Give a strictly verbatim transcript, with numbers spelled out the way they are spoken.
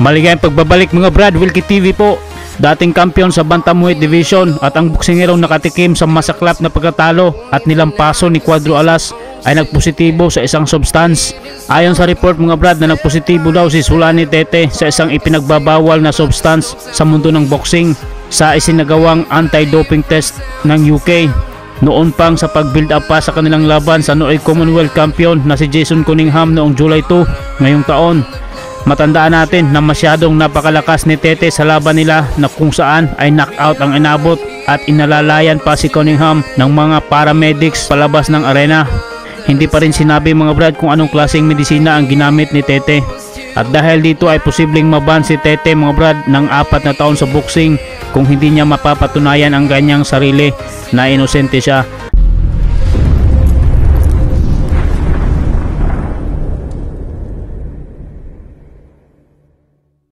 Maligayang pagbabalik mga Brad, Wilkie T V po. Dating kampiyon sa Bantamweight Division at ang boksingerong nakatikim sa masaklap na pagkatalo at nilampaso ni Cuadro Alas ay nagpositibo sa isang substance. Ayon sa report mga Brad na nagpositibo daw si Zolani Tete sa isang ipinagbabawal na substance sa mundo ng boxing sa isinagawang anti-doping test ng U K. Noon pang sa pag-build up pa sa kanilang laban sa noong Commonwealth Champion na si Jason Cunningham noong July two ngayong taon. Matandaan natin na masyadong napakalakas ni Tete sa laban nila na kung saan ay knockout ang inabot at inalalayan pa si Cunningham ng mga paramedics palabas ng arena. Hindi pa rin sinabi mga Brad kung anong klaseng medisina ang ginamit ni Tete. At dahil dito ay posibleng maban si Tete mga Brad ng apat na taon sa boxing kung hindi niya mapapatunayan ang ganyang sarili na inosente siya